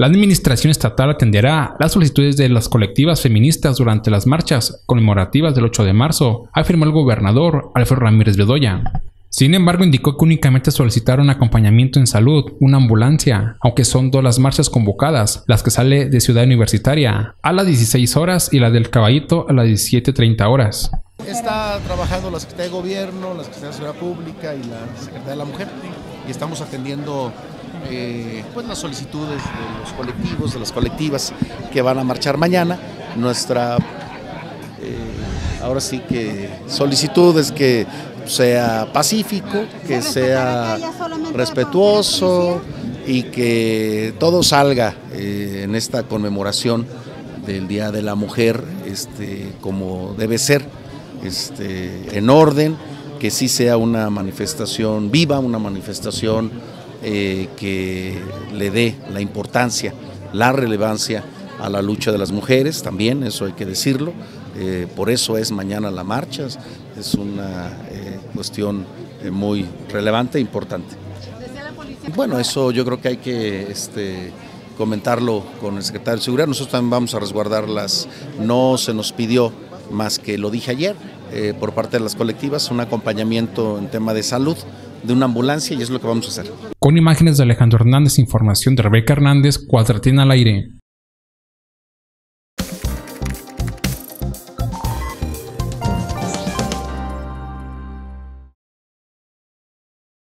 La administración estatal atenderá las solicitudes de las colectivas feministas durante las marchas conmemorativas del 8 de marzo, afirmó el gobernador Alfredo Ramírez Bedolla. Sin embargo, indicó que únicamente solicitaron acompañamiento en salud, una ambulancia, aunque son dos las marchas convocadas, las que sale de Ciudad Universitaria a las 16 horas y la del Caballito a las 17:30 horas. Está trabajando la Secretaría de Gobierno, la Secretaría de Seguridad Pública y la Secretaría de la Mujer, y estamos atendiendo pues las solicitudes de los colectivos, de las colectivas que van a marchar mañana. Nuestra ahora sí que solicitud es que sea pacífico, que sea respetuoso y que todo salga en esta conmemoración del Día de la Mujer como debe ser, en orden, que sí sea una manifestación viva, una manifestación que le dé la importancia, la relevancia a la lucha de las mujeres también, eso hay que decirlo. Por eso es mañana la marcha, es una cuestión muy relevante e importante. Bueno, eso yo creo que hay que comentarlo con el secretario de Seguridad. Nosotros también vamos a resguardarlas, no se nos pidió más que lo dije ayer, por parte de las colectivas, un acompañamiento en tema de salud, de una ambulancia, y es lo que vamos a hacer. Con imágenes de Alejandro Hernández, información de Rebeca Hernández, Cuadratina al Aire.